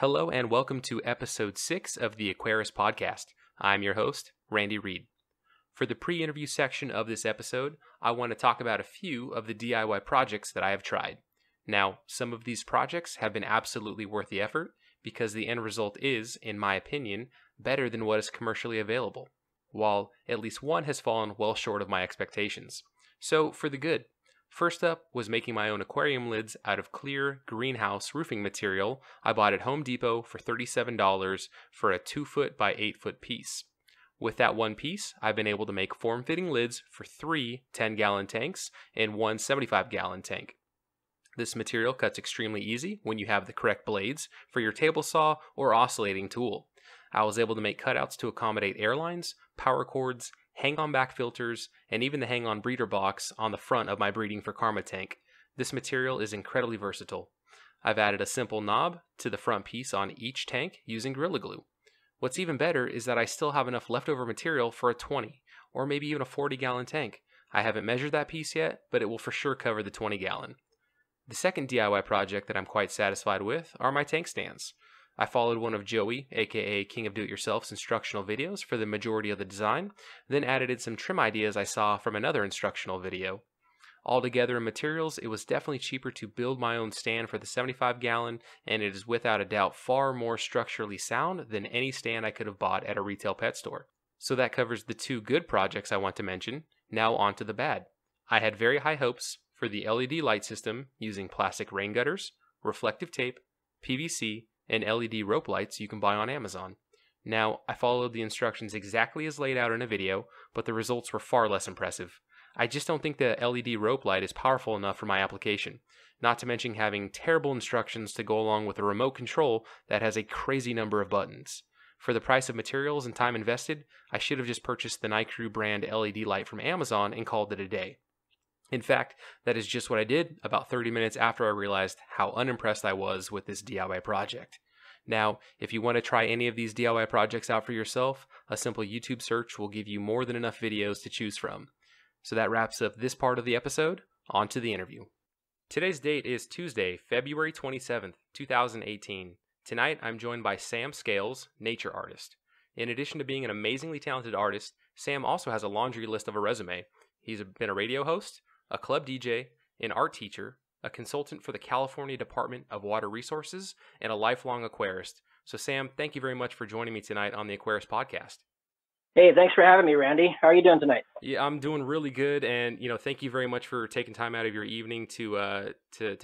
Hello and welcome to episode 6 of the Aquarist Podcast. I'm your host, Randy Reid. For the pre-interview section of this episode, I want to talk about a few of the DIY projects that I have tried. Now, some of these projects have been absolutely worth the effort because the end result is, in my opinion, better than what is commercially available, while at least one has fallen well short of my expectations. So, for the good. First up was making my own aquarium lids out of clear greenhouse roofing material I bought at Home Depot for $37 for a 2-foot by 8-foot piece. With that one piece, I've been able to make form-fitting lids for 3 10-gallon tanks and one 75-gallon tank. This material cuts extremely easy when you have the correct blades for your table saw or oscillating tool. I was able to make cutouts to accommodate airlines, power cords, hang-on back filters, and even the hang-on breeder box on the front of my Breeding for Karma tank. This material is incredibly versatile. I've added a simple knob to the front piece on each tank using Gorilla Glue. What's even better is that I still have enough leftover material for a 20, or maybe even a 40-gallon tank. I haven't measured that piece yet, but it will for sure cover the 20-gallon. The second DIY project that I'm quite satisfied with are my tank stands. I followed one of Joey, aka King of Do-It-Yourself's instructional videos for the majority of the design, then added in some trim ideas I saw from another instructional video. Altogether in materials, it was definitely cheaper to build my own stand for the 75-gallon, and it is without a doubt far more structurally sound than any stand I could have bought at a retail pet store. So that covers the 2 good projects I want to mention. Now on to the bad. I had very high hopes for the LED light system using plastic rain gutters, reflective tape, PVC, and LED rope lights you can buy on Amazon. Now, I followed the instructions exactly as laid out in a video, but the results were far less impressive. I just don't think the LED rope light is powerful enough for my application, not to mention having terrible instructions to go along with a remote control that has a crazy number of buttons. For the price of materials and time invested, I should have just purchased the NICREW brand LED light from Amazon and called it a day. In fact, that is just what I did about 30 minutes after I realized how unimpressed I was with this DIY project. Now, if you want to try any of these DIY projects out for yourself, a simple YouTube search will give you more than enough videos to choose from. So that wraps up this part of the episode. On to the interview. Today's date is Tuesday, February 27th, 2018. Tonight, I'm joined by Sam Scalz, nature artist. In addition to being an amazingly talented artist, Sam also has a laundry list of a resume. He's been a radio host, a club DJ, an art teacher, a consultant for the California Department of Water Resources, and a lifelong aquarist. So Sam, thank you very much for joining me tonight on the Aquarist Podcast. Hey, thanks for having me, Randy. How are you doing tonight? Yeah, I'm doing really good, and thank you very much for taking time out of your evening to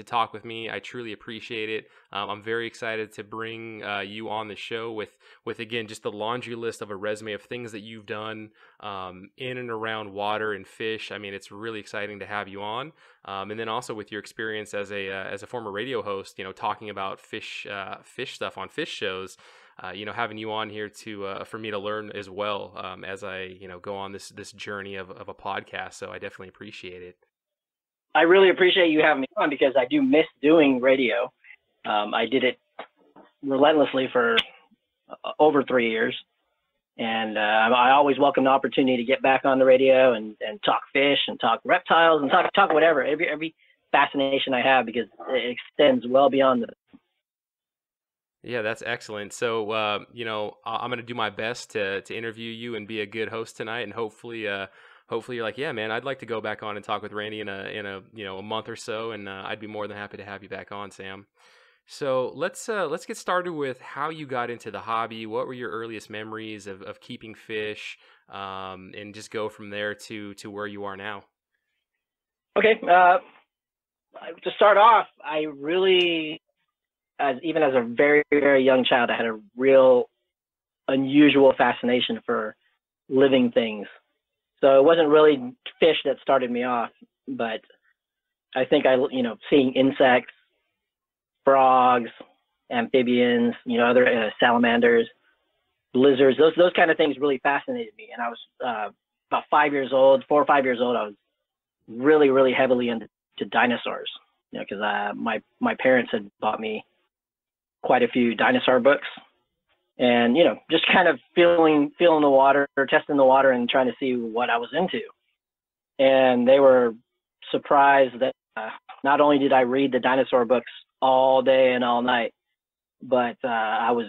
talk with me. I truly appreciate it. I'm very excited to bring you on the show with again just the laundry list of a resume of things that you've done in and around water and fish. I mean, it's really exciting to have you on, and then also with your experience as a former radio host, talking about fish stuff on fish shows. Having you on here for me to learn as well as I, go on this journey of a podcast. So I definitely appreciate it. I really appreciate you having me on because I do miss doing radio. I did it relentlessly for over 3 years. And I always welcome the opportunity to get back on the radio and talk fish and talk reptiles and talk whatever, every fascination I have because it extends well beyond the... Yeah, that's excellent. So, I'm going to do my best to interview you and be a good host tonight. And hopefully you're like, yeah, man, I'd like to go back on and talk with Randy in a month or so. And I'd be more than happy to have you back on, Sam. So let's get started with how you got into the hobby. What were your earliest memories of keeping fish, and just go from there to where you are now? Okay. To start off, I really... Even as a very, very young child, I had a real unusual fascination for living things. So it wasn't really fish that started me off, but I think seeing insects, frogs, amphibians, other salamanders, lizards, those kind of things really fascinated me. And I was about 5 years old, 4 or 5 years old. I was really, really heavily into dinosaurs, because my parents had bought me quite a few dinosaur books, and just kind of feeling the water, or testing the water, and trying to see what I was into. And they were surprised that not only did I read the dinosaur books all day and all night, but I was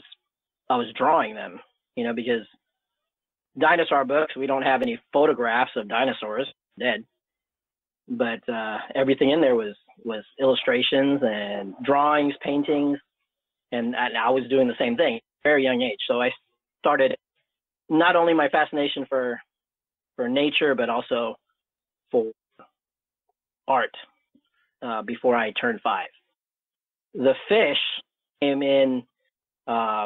drawing them, you know, because dinosaur books, we don't have any photographs of dinosaurs dead, but everything in there was illustrations and drawings, paintings, and I was doing the same thing at a very young age. So I started not only my fascination for nature, but also for art before I turned 5. The fish came in as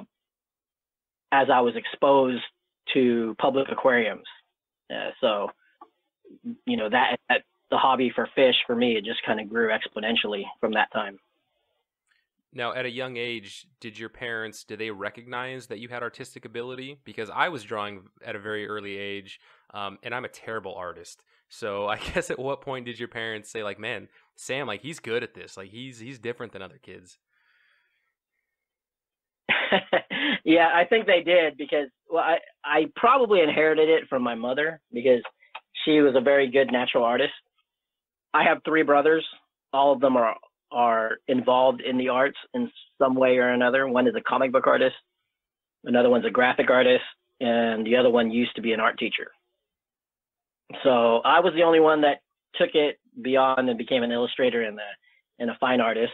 I was exposed to public aquariums. So, you know, that the hobby for fish for me, it just kind of grew exponentially from that time. Now, at a young age, did your parents, did they recognize that you had artistic ability? Because I was drawing at a very early age, and I'm a terrible artist. So I guess at what point did your parents say, like, man, Sam, like, he's good at this. Like, he's different than other kids. Yeah, I think they did because, well, I probably inherited it from my mother because she was a very good natural artist. I have 3 brothers. All of them are involved in the arts in some way or another. One is a comic book artist, another one's a graphic artist, and the other one used to be an art teacher. So I was the only one that took it beyond and became an illustrator and a fine artist.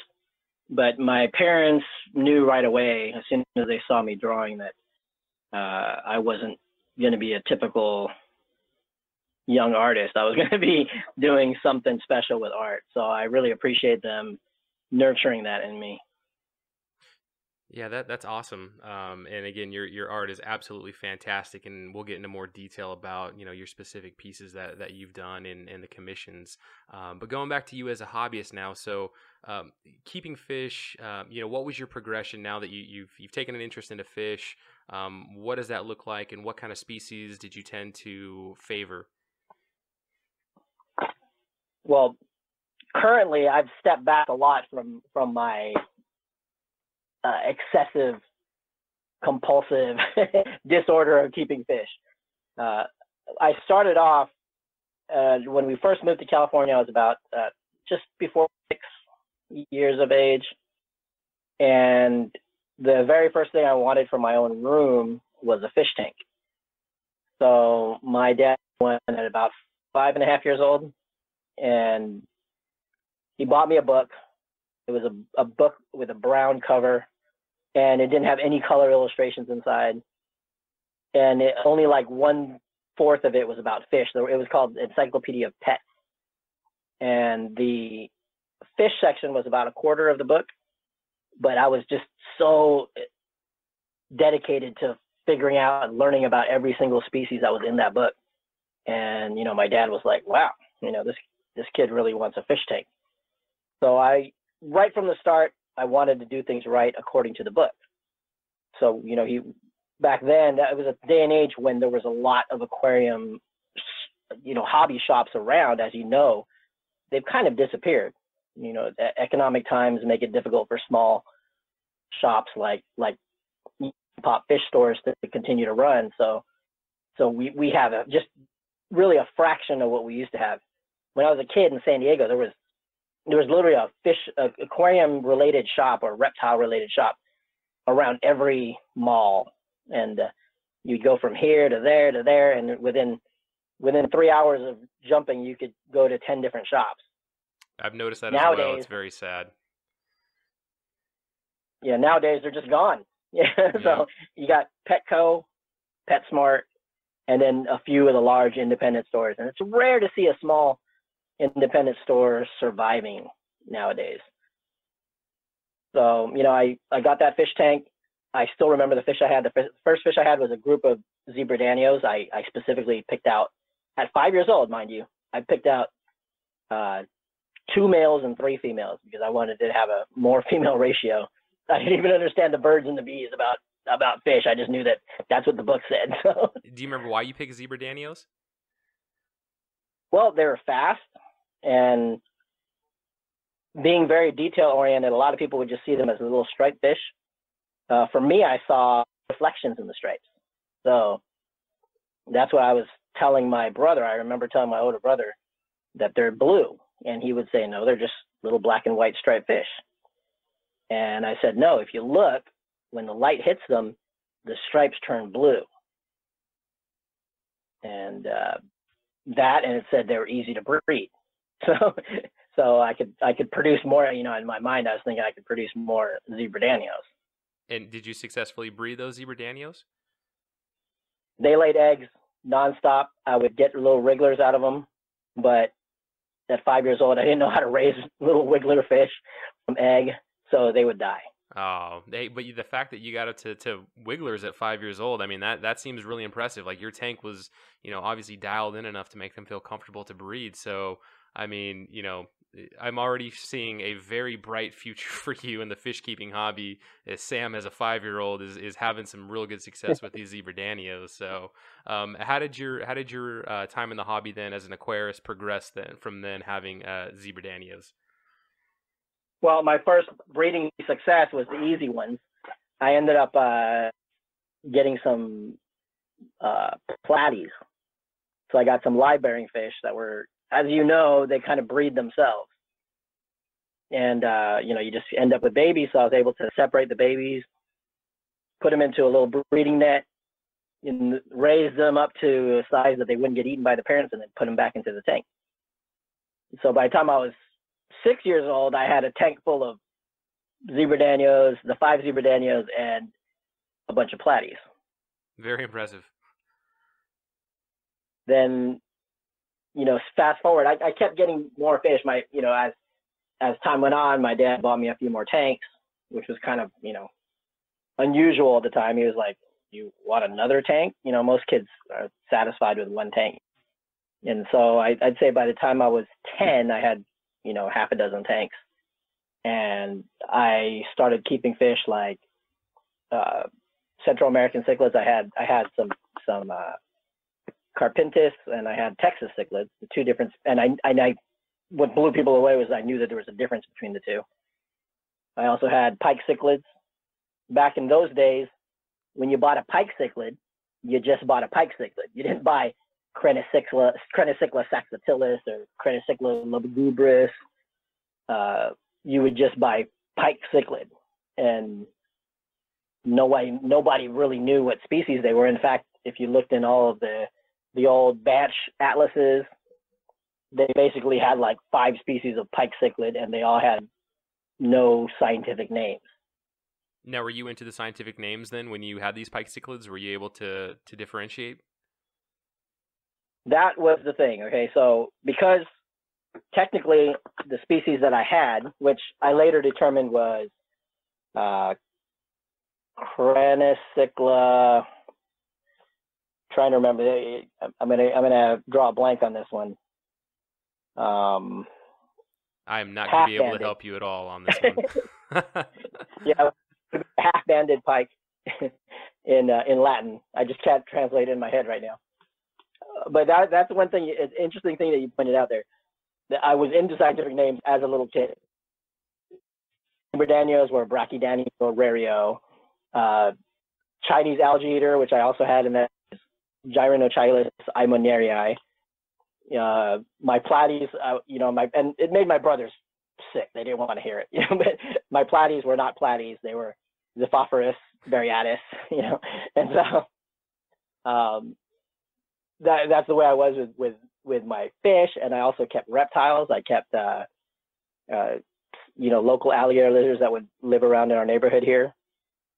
But my parents knew right away, as soon as they saw me drawing, that I wasn't going to be a typical young artist. I was going to be doing something special with art. So I really appreciate them nurturing that in me. Yeah, that's awesome. And again, your art is absolutely fantastic, and we'll get into more detail about, you know, your specific pieces that you've done and the commissions. But going back to you as a hobbyist now, so keeping fish, you know, what was your progression now that you've taken an interest into fish? What does that look like, and what kind of species did you tend to favor? Well, currently, I've stepped back a lot from my excessive, compulsive disorder of keeping fish. I started off when we first moved to California. I was about just before 6 years of age, and the very first thing I wanted for my own room was a fish tank. So my dad went at about 5.5 years old, and he bought me a book. It was a book with a brown cover, and it didn't have any color illustrations inside. And it only like 1/4 of it was about fish. So it was called Encyclopedia of Pets. And the fish section was about 1/4 of the book, but I was just so dedicated to figuring out and learning about every single species that was in that book. And, you know, my dad was like, wow, you know, this kid really wants a fish tank. So right from the start, I wanted to do things right according to the book. So, you know, back then, that was a day and age when there was a lot of aquarium, you know, hobby shops around. As you know, they've kind of disappeared. You know, economic times make it difficult for small shops like pop fish stores to continue to run. So we have just really a fraction of what we used to have. When I was a kid in San Diego, there was literally a fish aquarium-related shop or reptile-related shop around every mall, and you'd go from here to there to there, and within 3 hours of jumping, you could go to 10 different shops. I've noticed that nowadays, as well. It's very sad. Yeah, nowadays they're just gone. Yeah, so you got Petco, PetSmart, and then a few of the large independent stores, and it's rare to see a small independent stores surviving nowadays. So, you know, I got that fish tank. I still remember the fish I had. The first fish I had was a group of Brachydanius. I specifically picked out, at 5 years old, mind you, I picked out 2 males and 3 females because I wanted to have a more female ratio. I didn't even understand the birds and the bees about fish. I just knew that that's what the book said. So. Do you remember why you picked Brachydanius? Well, they were fast. And being very detail-oriented, a lot of people would just see them as a little striped fish. For me, I saw reflections in the stripes. So that's what I was telling my brother. I remember telling my older brother that they're blue. And he would say, no, they're just little black and white striped fish. And I said, no, if you look, when the light hits them, the stripes turn blue. And that, and it said they were easy to breed. So I could produce more, you know, in my mind, I was thinking I could produce more Zebradanios. And did you successfully breed those Zebradanios? They laid eggs nonstop. I would get little wrigglers out of them, but at 5 years old, I didn't know how to raise little wiggler fish from egg, so they would die. Oh, but the fact that you got it to wigglers at 5 years old, I mean, that seems really impressive. Like your tank was, you know, obviously dialed in enough to make them feel comfortable to breed. So, I mean, you know, I'm already seeing a very bright future for you in the fish keeping hobby. As Sam, as a 5-year-old, is having some real good success with these Zebradanios. So, how did your time in the hobby then as an aquarist progress then from then having Zebradanios? Well, my first breeding success was the easy ones. I ended up getting some platies. So I got some live-bearing fish that were, as you know, they kind of breed themselves. And, you know, you just end up with babies. So I was able to separate the babies, put them into a little breeding net, and raise them up to a size that they wouldn't get eaten by the parents, and then put them back into the tank. So by the time I was 6 years old, I had a tank full of Zebradanios, the 5 Zebradanios, and a bunch of platies. Very impressive. Then, you know, fast forward, I kept getting more fish. My, you know, as time went on, my dad bought me a few more tanks, which was kind of, you know, unusual at the time. He was like, "You want another tank?" You know, most kids are satisfied with one tank. And so I'd say by the time I was 10, I had, you know, half a dozen tanks. And I started keeping fish like Central American cichlids. I had some Carpentis, and I had Texas cichlids, the two different, and I what blew people away was I knew that there was a difference between the two. I also had pike cichlids. Back in those days, when you bought a pike cichlid, you just bought a pike cichlid. You didn't buy Crenicicla saxatilis or Crenicicla lugubris. You would just buy pike cichlid, and nobody really knew what species they were. In fact, if you looked in all of the old batch atlases, they basically had like 5 species of pike cichlid, and they all had no scientific names. Now, were you into the scientific names then when you had these pike cichlids? Were you able to differentiate? That was the thing, okay? So because technically the species that I had, which I later determined was Crenicicla, trying to remember, I'm gonna draw a blank on this one. I'm not gonna be able to help you at all on this one. Yeah, half-banded pike in Latin. I just can't translate it in my head right now. But that's one thing, it's an interesting thing that you pointed out there. That I was into scientific names as a little kid. Zebradanios were Brachydanius rario, Chinese algae eater, which I also had in that. Gyrinochilus aeromonierii. My platies, you know, and it made my brothers sick. They didn't want to hear it, you know, but my platies were not platies. They were Xiphophorus variatus, you know, and so that's the way I was with my fish. And I also kept reptiles. I kept, you know, local alligator lizards that would live around in our neighborhood here.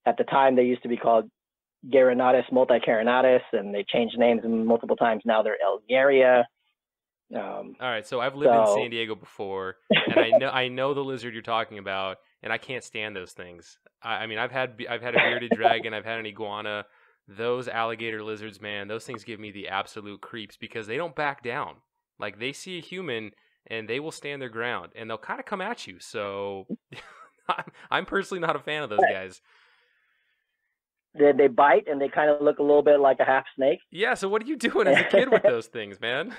At the time, they used to be called Gyrinochilus multicarinatus, and they changed names multiple times. Now they're Elgaria. All right, so I've lived in San Diego before, and I know the lizard you're talking about, and I can't stand those things. I mean, I've had a bearded dragon, I've had an iguana. Those alligator lizards, man, those things give me the absolute creeps because they don't back down. Like, they see a human and they will stand their ground, and they'll kind of come at you. So I'm personally not a fan of those guys. They bite, and they kind of look a little bit like a half snake. Yeah, so what are you doing as a kid with those things, man?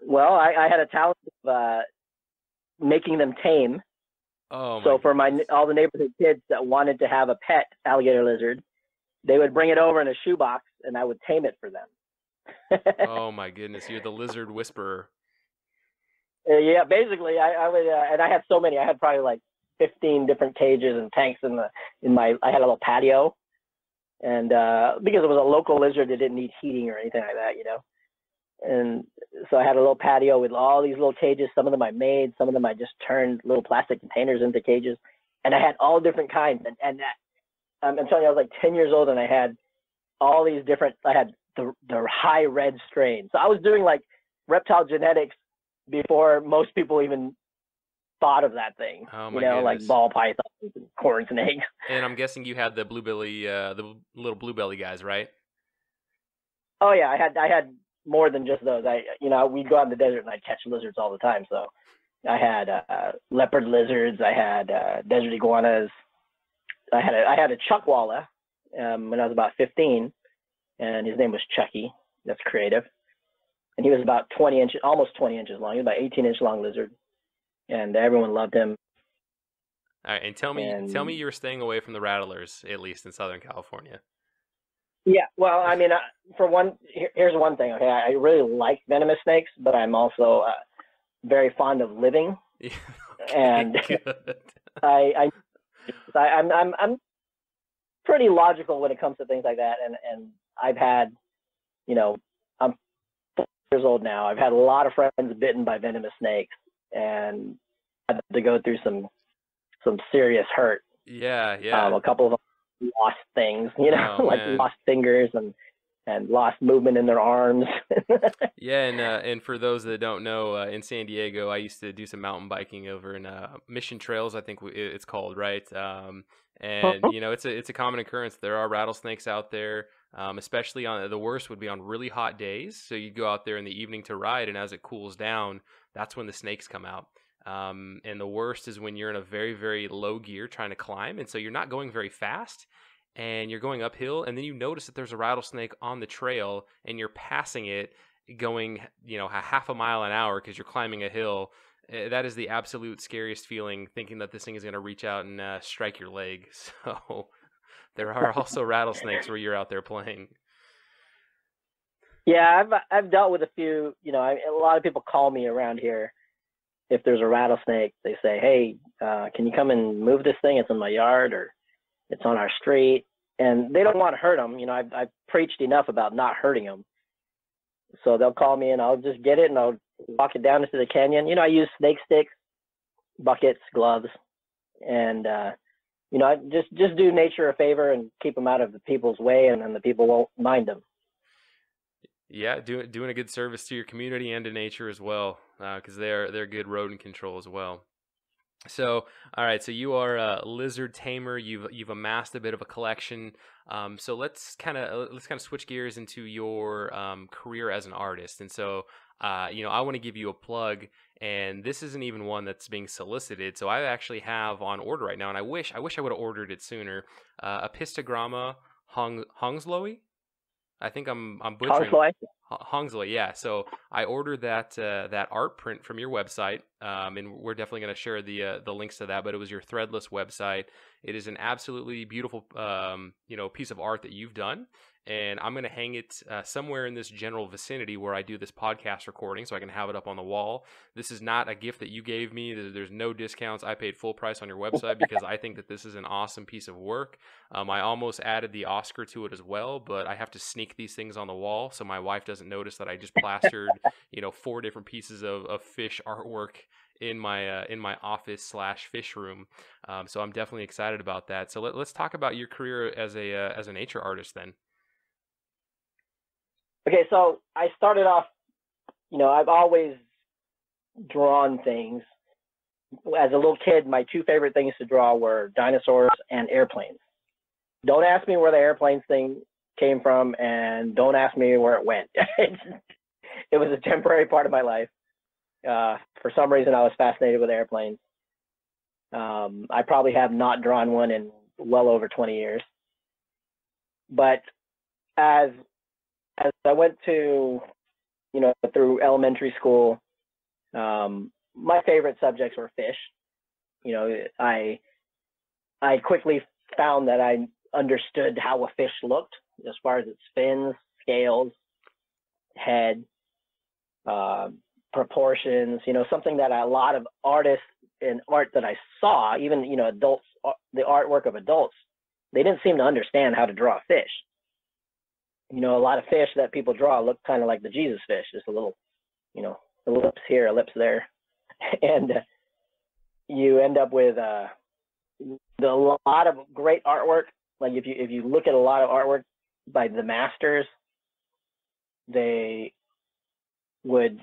Well, I had a talent of making them tame. Oh, so for all the neighborhood kids that wanted to have a pet alligator lizard, they would bring it over in a shoebox, and I would tame it for them. Oh my goodness, you're the lizard whisperer. Yeah, basically, I would, and I had so many. I had probably like 15 different cages and tanks in the I had a little patio, and because it was a local lizard, it didn't need heating or anything like that, you know. And so I had a little patio with all these little cages. Some of them I made, some of them I just turned little plastic containers into cages, and I had all different kinds. And I'm telling you, I was like 10 years old, and I had all these different. I had the high red strain, so I was doing like reptile genetics before most people even thought of that thing. Oh my goodness. Like ball pythons and corn snakes. And I'm guessing you had the bluebelly, the little bluebelly guys, right? Oh yeah, I had more than just those. We'd go out in the desert and I'd catch lizards all the time. So I had leopard lizards, I had desert iguanas, I had a chuckwalla when I was about 15, and his name was Chucky. That's creative. And he was about 20 inches, almost 20 inches long. He was about 18-inch long lizard, and everyone loved him. All right, and tell me you were staying away from the rattlers, at least in Southern California. Yeah, well, I mean, here's one thing. Okay, I really like venomous snakes, but I'm also very fond of living, yeah, okay, and I'm pretty logical when it comes to things like that, and I've had, you know, I'm 4 years old now. I've had a lot of friends bitten by venomous snakes, and I had to go through some serious hurt. Yeah, yeah. A couple of them lost things, you know, lost fingers and lost movement in their arms. Yeah, and for those that don't know, in San Diego, I used to do some mountain biking over in Mission Trails, I think it's called, right? And you know, it's a common occurrence. There are rattlesnakes out there. Especially on the worst would be on really hot days. So you go out there in the evening to ride, and as it cools down, that's when the snakes come out. And the worst is when you're in a very, very low gear trying to climb. And so you're not going very fast and you're going uphill. And then you notice that there's a rattlesnake on the trail and you're passing it going, you know, a half a mile an hour because you're climbing a hill. That is the absolute scariest feeling, thinking that this thing is going to reach out and strike your leg. So there are also rattlesnakes where you're out there playing. Yeah, I've dealt with a few. You know, a lot of people call me around here. If there's a rattlesnake, they say, "Hey, can you come and move this thing? It's in my yard, or it's on our street." And they don't want to hurt them. You know, I've preached enough about not hurting them. So they'll call me, and I'll just get it, and I'll walk it down into the canyon. You know, I use snake sticks, buckets, gloves, and you know, just do nature a favor and keep them out of the people's way, and then the people won't mind them. Yeah, doing a good service to your community and to nature as well, because they're good rodent control as well. So, all right, so you are a lizard tamer. You've amassed a bit of a collection. So let's kind of switch gears into your career as an artist. And so, you know, I want to give you a plug. And this isn't even one that's being solicited. So I actually have on order right now, and I wish I would have ordered it sooner. Apistogramma Hongsloi. I think I'm butchering. Hongsloi, yeah. So I ordered that that art print from your website, and we're definitely going to share the links to that. But it was your Threadless website. It is an absolutely beautiful, you know, piece of art that you've done. And I'm going to hang it somewhere in this general vicinity where I do this podcast recording so I can have it up on the wall. This is not a gift that you gave me. There's no discounts. I paid full price on your website because I think that this is an awesome piece of work. I almost added the Oscar to it as well, but I have to sneak these things on the wall so my wife doesn't notice that I just plastered, you know, 4 different pieces of fish artwork in my office/fish room. So I'm definitely excited about that. So let's talk about your career as a nature artist then. Okay, so I started off, you know, I've always drawn things. As a little kid, my 2 favorite things to draw were dinosaurs and airplanes. Don't ask me where the airplanes thing came from, and don't ask me where it went. It was a temporary part of my life. For some reason, I was fascinated with airplanes. I probably have not drawn one in well over 20 years. But as I went to, you know, through elementary school, my favorite subjects were fish. You know, I quickly found that I understood how a fish looked as far as its fins, scales, head, proportions, you know, something that a lot of artists in art that I saw, even, you know, adults, the artwork of adults, they didn't seem to understand how to draw a fish. You know, a lot of fish that people draw look kind of like the Jesus fish, just a little, you know, ellipse here, ellipse there. And you end up with a lot of great artwork. Like if you look at a lot of artwork by the masters, they would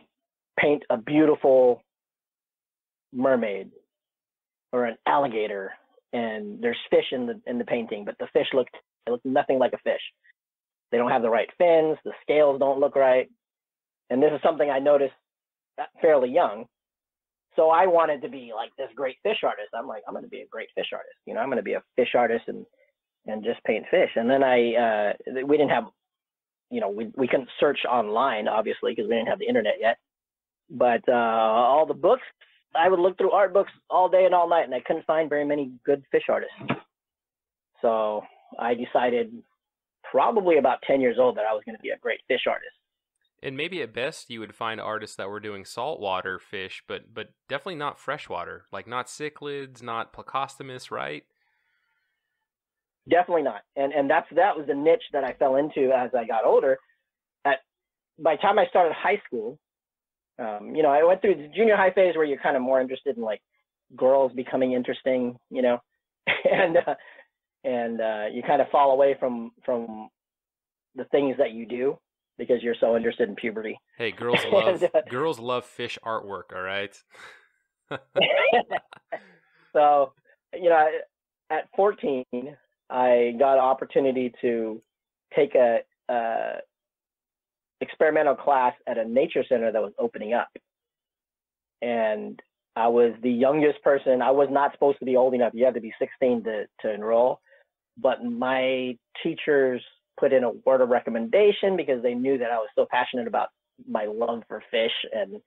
paint a beautiful mermaid or an alligator, and there's fish in the painting, but the fish looked nothing like a fish. They don't have the right fins, the scales don't look right. And this is something I noticed fairly young. So I wanted to be like this great fish artist. I'm like, I'm going to be a great fish artist. You know, I'm going to be a fish artist and just paint fish. And then we didn't have, you know, we couldn't search online, obviously, because we didn't have the internet yet. But all the books, I would look through art books all day and all night, and I couldn't find very many good fish artists. So I decided probably about 10 years old that I was going to be a great fish artist. And maybe at best you would find artists that were doing saltwater fish, but definitely not freshwater, like not cichlids, not placostomus, right? Definitely not. And that was the niche that I fell into as I got older. By the time I started high school, you know, I went through the junior high phase where you're kind of more interested in like girls becoming interesting, you know, and you kind of fall away from the things that you do because you're so interested in puberty. Hey, girls love girls love fish artwork, all right? So, you know, at 14, I got an opportunity to take a experimental class at a nature center that was opening up. And I was the youngest person. I was not supposed to be old enough. You have to be 16 to enroll. But my teachers put in a word of recommendation because they knew that I was so passionate about my love for fish. And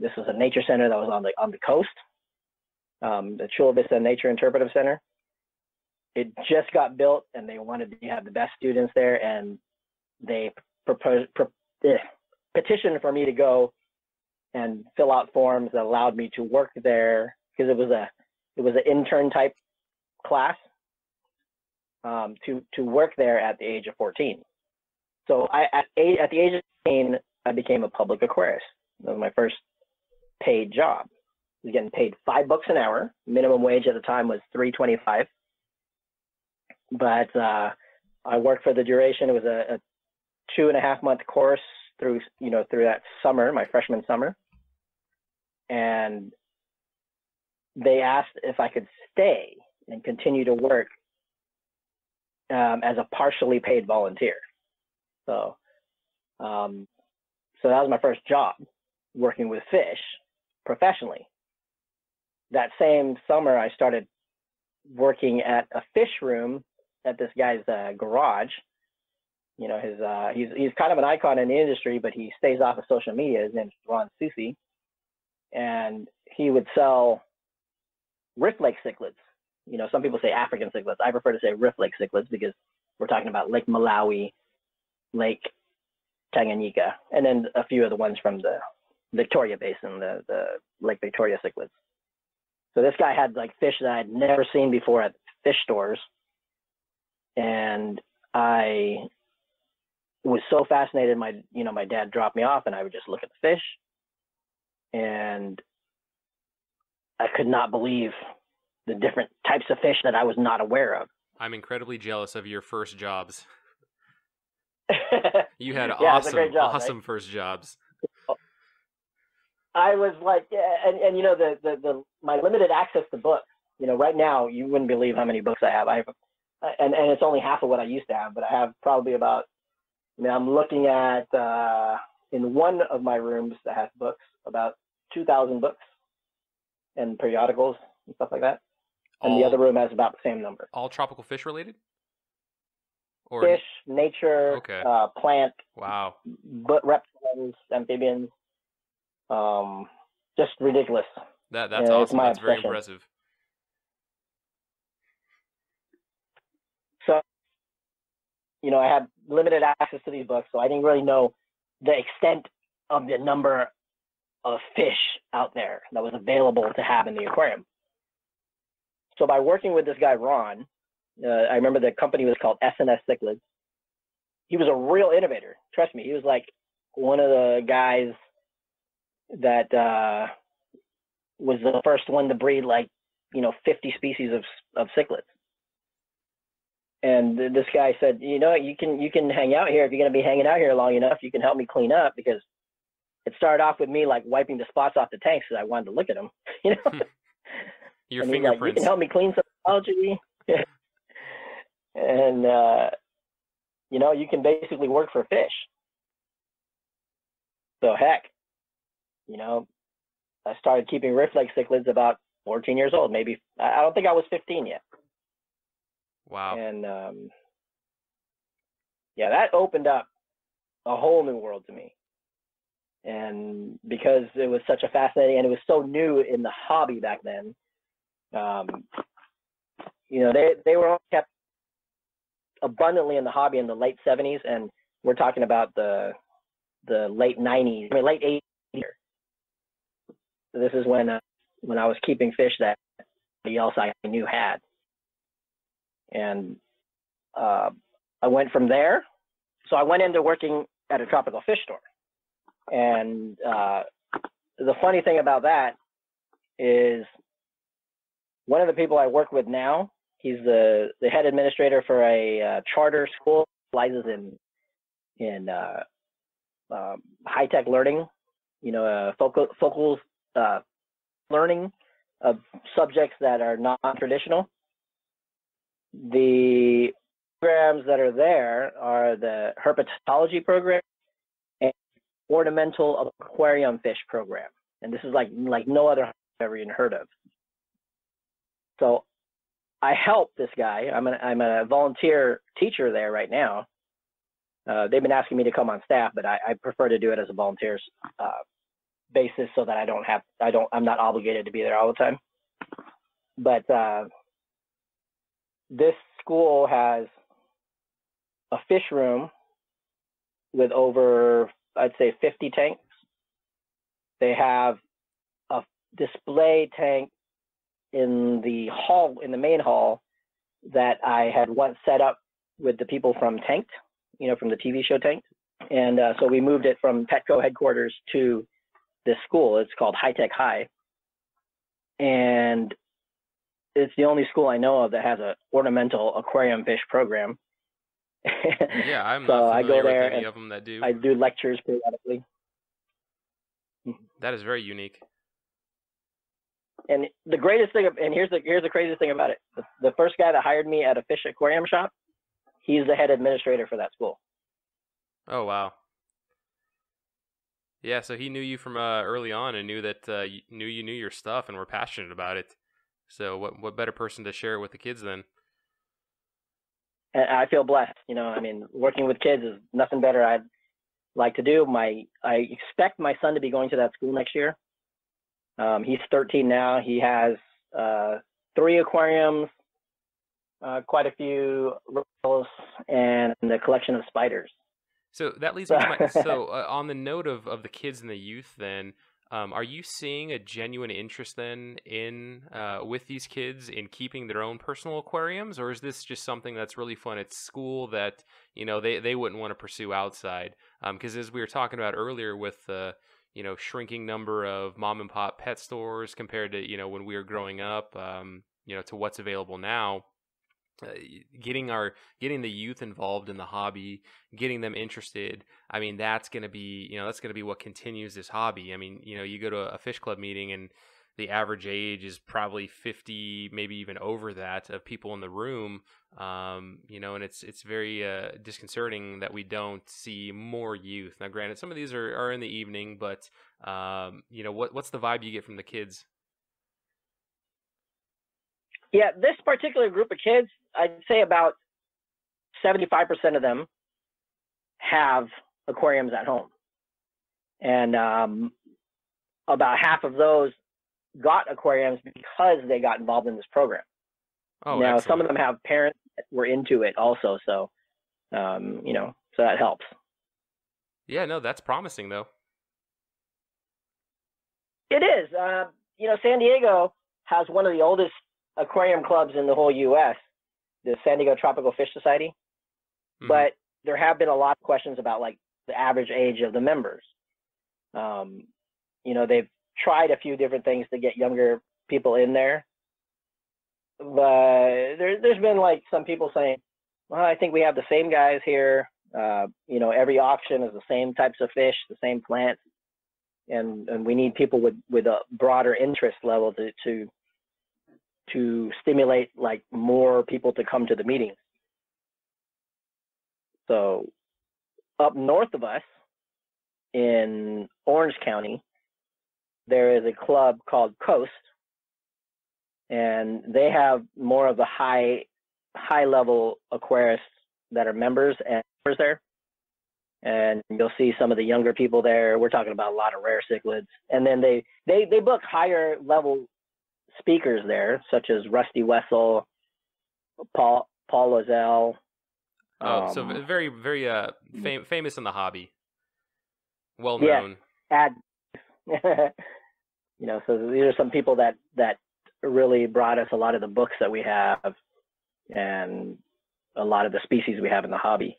this was a nature center that was on the coast, the Chula Vista Nature Interpretive Center. It just got built, and they wanted to have the best students there, and they petitioned for me to go and fill out forms that allowed me to work there because it was an intern type class, to work there at the age of 14. So at the age of 18, I became a public aquarist. That was my first paid job. I was getting paid $5 an hour. Minimum wage at the time was $3.25. But I worked for the duration. It was a 2.5 month course through that summer, my freshman summer. And they asked if I could stay and continue to work as a partially paid volunteer. So, so that was my first job, working with fish professionally. That same summer, I started working at a fish room at this guy's garage. You know, his he's kind of an icon in the industry, but he stays off of social media. His name's Ron Susie, and he would sell riff lake cichlids. You know, some people say African cichlids. I prefer to say riff lake cichlids because we're talking about Lake Malawi, Lake Tanganyika, and then a few of the ones from the Victoria Basin, the Lake Victoria cichlids. So this guy had like fish that I'd never seen before at fish stores, and I was so fascinated. My dad dropped me off, and I would just look at the fish, and I could not believe the different types of fish that I was not aware of. I'm incredibly jealous of your first jobs. You had awesome first jobs. I was like, and you know, my limited access to books. You know, right now you wouldn't believe how many books I have. And it's only half of what I used to have, but I have probably about. I mean, I'm looking at in one of my rooms that has books, about 2,000 books and periodicals and stuff like that. And the other room has about the same number. All tropical fish related? Or... Fish, nature, okay. Plant. Wow. But reptiles, amphibians. Just ridiculous. That's awesome. That's obsession. Very impressive. So, you know, I had limited access to these books, so I didn't really know the extent of the number of fish out there that was available to have in the aquarium. So by working with this guy, Ron, I remember the company was called SNS Cichlids. He was a real innovator. Trust me, he was like one of the guys that was the first one to breed, like, you know, 50 species of cichlids. And this guy said, you know, you can hang out here. If you're going to be hanging out here long enough, you can help me clean up, because it started off with me like wiping the spots off the tanks because I wanted to look at them, you know. Your fingerprints. Like, you can help me clean some algae. And, you know, you can basically work for fish. So heck, you know, I started keeping rifflex cichlids about 14 years old. Maybe, I don't think I was 15 yet. Wow. And yeah, that opened up a whole new world to me. And because it was such a fascinating, and it was so new in the hobby back then, you know, they were all kept abundantly in the hobby in the late 70s, and we're talking about the late 90s, I mean, late 80s. So this is when I was keeping fish that nobody else I knew had. And I went from there. So I went into working at a tropical fish store. And the funny thing about that is one of the people I work with now, he's the head administrator for a charter school, specializes in high-tech learning, you know, focal learning of subjects that are non-traditional. The programs that are there are the herpetology program and ornamental aquarium fish program. And this is like no other I've ever even heard of. So I help this guy. I'm a volunteer teacher there right now. They've been asking me to come on staff, but I prefer to do it as a volunteer basis so that I'm not obligated to be there all the time. But this school has a fish room with over, I'd say, 50 tanks. They have a display tank in the hall, in the main hall, that I had once set up with the people from Tanked, you know, from the TV show Tanked. And so we moved it from Petco headquarters to this school. It's called High Tech High. And it's the only school I know of that has an ornamental aquarium fish program. Yeah, I'm so not familiar with any of them that do. I do lectures periodically. That is very unique. And the greatest thing, and here's the craziest thing about it. The first guy that hired me at a fish aquarium shop, he's the head administrator for that school. Oh, wow. Yeah, so he knew you from early on and knew that you knew your stuff and were passionate about it. So what better person to share it with the kids than? And I feel blessed, you know. I mean, working with kids is nothing better I'd like to do. I expect my son to be going to that school next year. He's 13 now. He has 3 aquariums, quite a few reptiles, and a collection of spiders. So that leads me to my, on the note of the kids and the youth then, are you seeing a genuine interest then in with these kids in keeping their own personal aquariums, or is this just something that's really fun at school that, you know, they wouldn't want to pursue outside? Because as we were talking about earlier with the, you know, shrinking number of mom and pop pet stores compared to, you know, when we were growing up, you know, to what's available now, getting the youth involved in the hobby, getting them interested. I mean, that's going to be what continues this hobby. I mean, you know, you go to a fish club meeting and the average age is probably 50, maybe even over that, of people in the room. You know, and it's very disconcerting that we don't see more youth. Now, granted, some of these are in the evening, but you know, what's the vibe you get from the kids? Yeah, this particular group of kids, I'd say about 75% of them have aquariums at home. And about half of those got aquariums because they got involved in this program. Oh, now, excellent. Some of them have parents that were into it also, so, you know, so that helps. Yeah, no, that's promising, though. It is. You know, San Diego has one of the oldest aquarium clubs in the whole U.S., the San Diego Tropical Fish Society. Mm-hmm. But there have been a lot of questions about, like, the average age of the members. You know, they've tried a few different things to get younger people in there. But there's been, like, some people saying, well, I think we have the same guys here. You know, every auction is the same types of fish, the same plants. And we need people with a broader interest level to stimulate, like, more people to come to the meetings. So up north of us in Orange County, there is a club called Coast, and they have more of the high level aquarists that are members and members there. And you'll see some of the younger people there. We're talking about a lot of rare cichlids. And then they book higher level speakers there, such as Rusty Wessel, Paul Loiselle. Oh, so very, very famous in the hobby. Well known. Yeah, you know, so these are some people that really brought us a lot of the books that we have and a lot of the species we have in the hobby.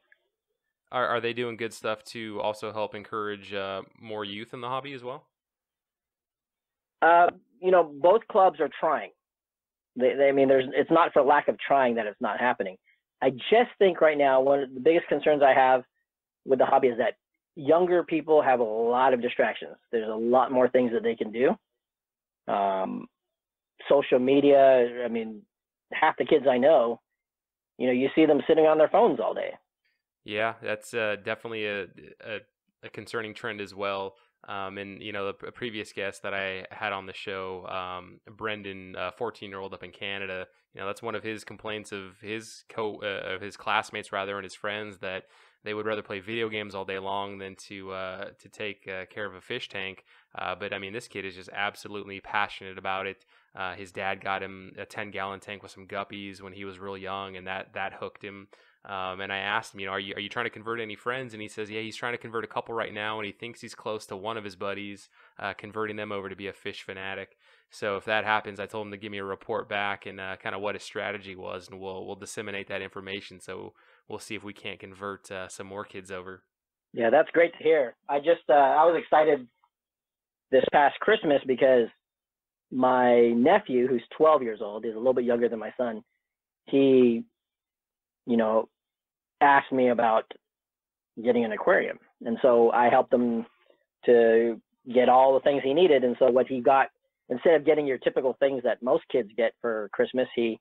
Are they doing good stuff to also help encourage more youth in the hobby as well? You know, both clubs are trying. I mean, it's not for lack of trying that it's not happening. I just think right now one of the biggest concerns I have with the hobby is that younger people have a lot of distractions. There's a lot more things that they can do. Social media, I mean, half the kids I know, you know, you see them sitting on their phones all day. Yeah, that's definitely a concerning trend as well. And, you know, a previous guest that I had on the show, Brendan, 14-year-old up in Canada, you know, that's one of his complaints of his classmates, rather, and his friends, that they would rather play video games all day long than to take care of a fish tank. But, I mean, this kid is just absolutely passionate about it. His dad got him a 10-gallon tank with some guppies when he was real young, and that hooked him. And I asked him, you know, are you trying to convert any friends? And he says, yeah, he's trying to convert a couple right now, and he thinks he's close to one of his buddies, converting them over to be a fish fanatic. So if that happens, I told him to give me a report back and kind of what his strategy was, and we'll disseminate that information. So we'll see if we can't convert some more kids over. Yeah, that's great to hear. I just I was excited this past Christmas because my nephew, who's 12 years old, is a little bit younger than my son. He, you know, asked me about getting an aquarium, and so I helped him to get all the things he needed. And so what he got, instead of getting your typical things that most kids get for Christmas, he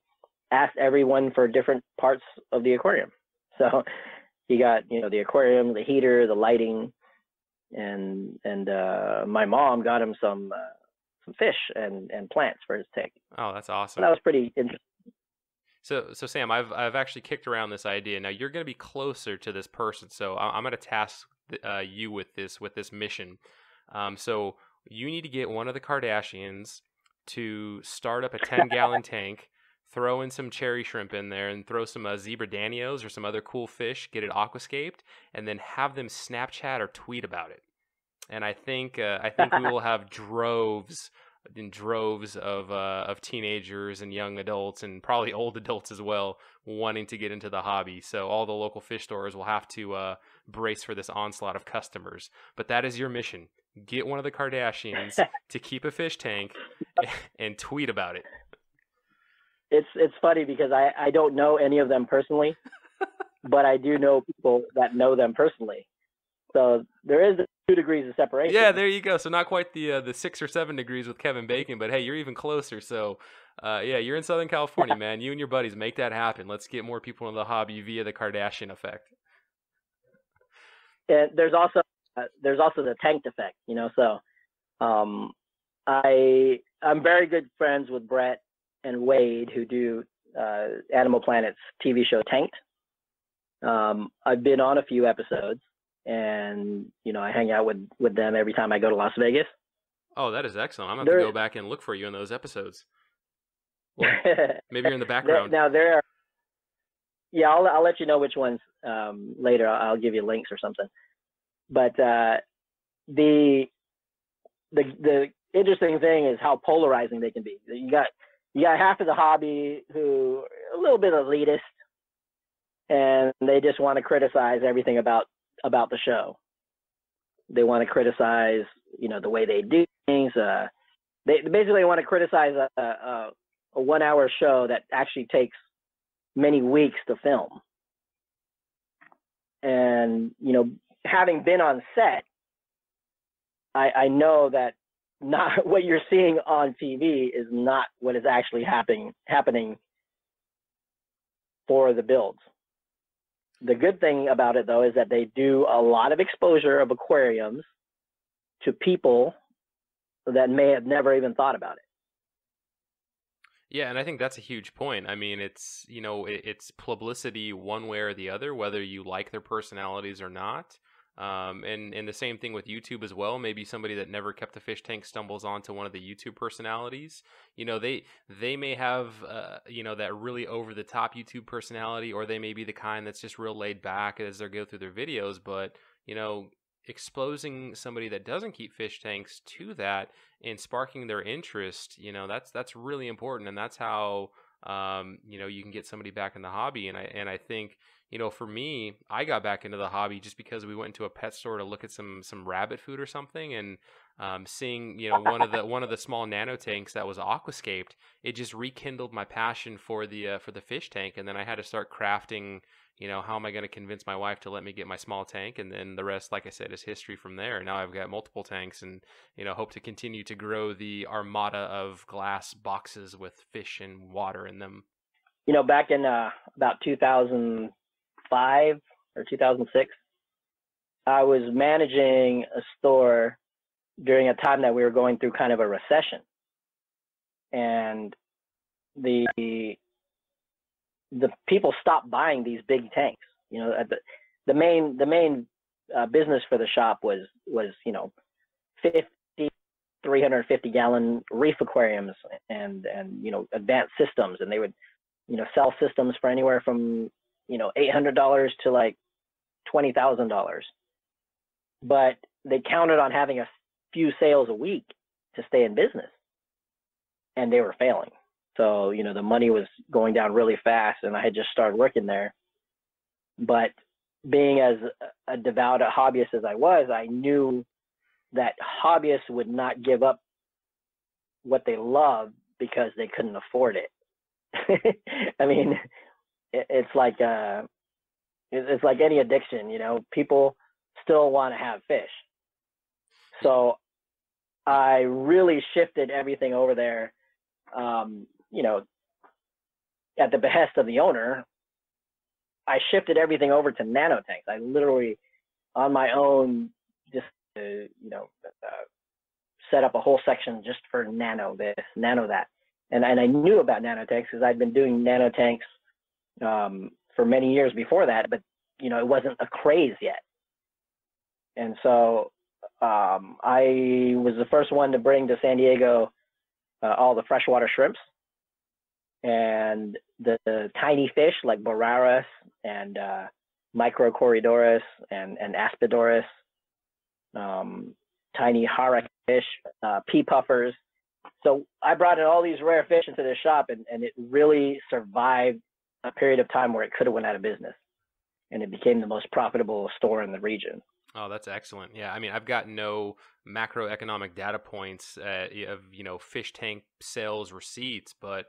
asked everyone for different parts of the aquarium. So he got, you know, the aquarium, the heater, the lighting, and my mom got him some fish and plants for his tank. Oh, that's awesome. And that was pretty interesting. So Sam, I've actually kicked around this idea. Now you're going to be closer to this person, so I'm going to task you with this mission. So you need to get one of the Kardashians to start up a 10-gallon tank, throw in some cherry shrimp in there, and throw some zebra danios or some other cool fish. Get it aquascaped, and then have them Snapchat or tweet about it. And I think we will have droves. In droves of teenagers and young adults and probably old adults as well wanting to get into the hobby. So all the local fish stores will have to brace for this onslaught of customers. But that is your mission. Get one of the Kardashians to keep a fish tank and tweet about it. It's funny because I don't know any of them personally, but I do know people that know them personally. So there is 2 degrees of separation. Yeah, there you go. So not quite the 6 or 7 degrees with Kevin Bacon, but hey, you're even closer. So yeah, you're in Southern California, man. You and your buddies, make that happen. Let's get more people into the hobby via the Kardashian effect. And there's also the Tanked effect, you know. So I'm very good friends with Brett and Wade, who do Animal Planet's TV show Tanked. I've been on a few episodes. And, you know, I hang out with them every time I go to Las Vegas. Oh, that is excellent. I'm going to have to go back and look for you in those episodes. Well, maybe you're in the background. Now there are, yeah, I'll let you know which ones later. I'll give you links or something. But the interesting thing is how polarizing they can be. You got half of the hobby who are a little bit elitist, and they just want to criticize everything about the show. They want to criticize, you know, the way they do things. They basically want to criticize a one-hour show that actually takes many weeks to film. And, you know, having been on set, I know that not what you're seeing on TV is not what is actually happening for the builds. The good thing about it, though, is that they do a lot of exposure of aquariums to people that may have never even thought about it. Yeah, and I think that's a huge point. I mean, it's, you know, it's publicity one way or the other, whether you like their personalities or not. And the same thing with YouTube as well. Maybe somebody that never kept a fish tank stumbles onto one of the YouTube personalities. You know, they may have, you know, that really over the top YouTube personality, or they may be the kind that's just real laid back as they go through their videos. But, you know, exposing somebody that doesn't keep fish tanks to that and sparking their interest, you know, that's really important. And that's how, you know, you can get somebody back in the hobby. And I think, you know, for me, I got back into the hobby just because we went into a pet store to look at some rabbit food or something, and seeing, you know, one of the small nano tanks that was aquascaped, it just rekindled my passion for the fish tank. And then I had to start crafting, you know, how am I going to convince my wife to let me get my small tank? And then the rest, like I said, is history from there. Now I've got multiple tanks, and, you know, hope to continue to grow the armada of glass boxes with fish and water in them. You know, back in about 2005 or 2006, I was managing a store during a time that we were going through kind of a recession. And the people stopped buying these big tanks. You know, the main business for the shop was, you know, 350 gallon reef aquariums and, you know, advanced systems. And they would, you know, sell systems for anywhere from, you know, $800 to like $20,000. But they counted on having a few sales a week to stay in business, and they were failing. So, you know, the money was going down really fast, and I had just started working there. But being as a devout hobbyist as I was, I knew that hobbyists would not give up what they loved because they couldn't afford it. I mean, it's like any addiction, you know, people still want to have fish. So I really shifted everything over there. You know, at the behest of the owner, I shifted everything over to nano tanks. I literally, on my own, just, you know, set up a whole section just for nano this, nano that. And I knew about nano tanks because I'd been doing nano tanks for many years before that, but, you know, it wasn't a craze yet. And so I was the first one to bring to San Diego all the freshwater shrimps and the tiny fish like Boraras and Microcorydoras and Aspidoris, tiny Hara fish, pea puffers. So I brought in all these rare fish into the shop, and it really survived a period of time where it could have went out of business, and it became the most profitable store in the region. Oh, that's excellent. Yeah, I mean, I've got no macroeconomic data points of, you know, fish tank sales receipts, but,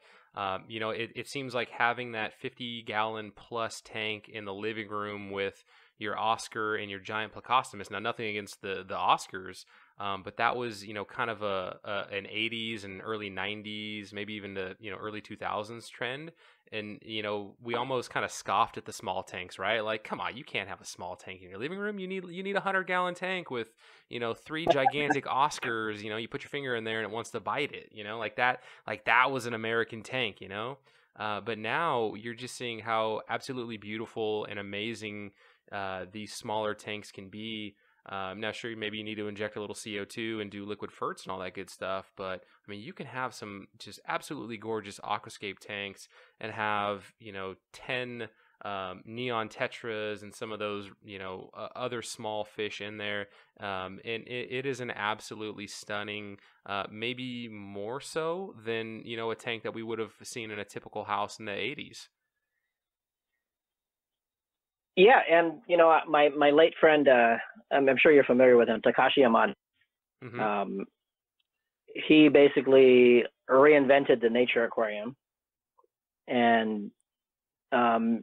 you know, it seems like having that 50-gallon plus tank in the living room with your Oscar and your giant Placostomus. Now, nothing against the Oscars, but that was, you know, kind of an 80s and early 90s, maybe even the, you know, early 2000s trend. And, you know, we almost kind of scoffed at the small tanks, right? Like, come on, you can't have a small tank in your living room. You need a 100-gallon tank with, you know, 3 gigantic Oscars. You know, you put your finger in there and it wants to bite it, you know, like that was an American tank, you know? But now you're just seeing how absolutely beautiful and amazing these smaller tanks can be. Now, sure, maybe you need to inject a little CO2 and do liquid ferts and all that good stuff, but I mean, you can have some just absolutely gorgeous aquascape tanks and have, you know, 10 neon tetras and some of those, you know, other small fish in there. And it is an absolutely stunning, maybe more so than, you know, a tank that we would have seen in a typical house in the 80s. Yeah, and you know, my late friend, I'm sure you're familiar with him, Takashi Amano. Mm-hmm. He basically reinvented the nature aquarium, and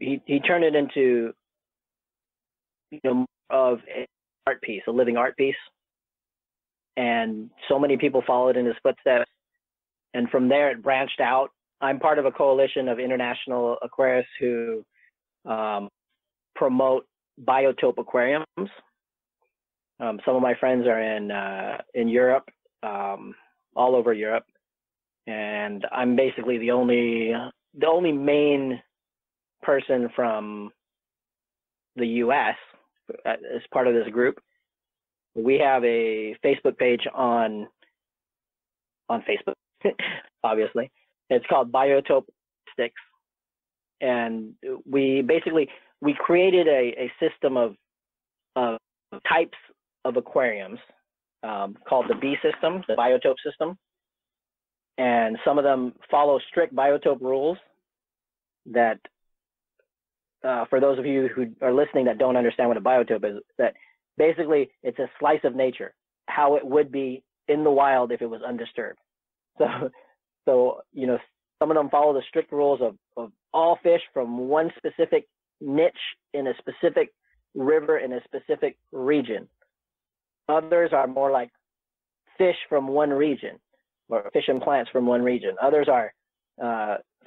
he turned it into, you know, of an art piece, a living art piece, and so many people followed in his footsteps, and from there it branched out. I'm part of a coalition of international aquarists who promote biotope aquariums. Some of my friends are in Europe, all over Europe, and I'm basically the only main person from the U.S. as part of this group. We have a Facebook page on Facebook, obviously. It's called Biotope Aquaristics, and we created a system of types of aquariums called the B system, the biotope system. And some of them follow strict biotope rules that, for those of you who are listening that don't understand what a biotope is, that basically it's a slice of nature, how it would be in the wild if it was undisturbed. So you know, some of them follow the strict rules of all fish from one specific niche in a specific river in a specific region. Others are more like fish from one region, or fish and plants from one region. Others are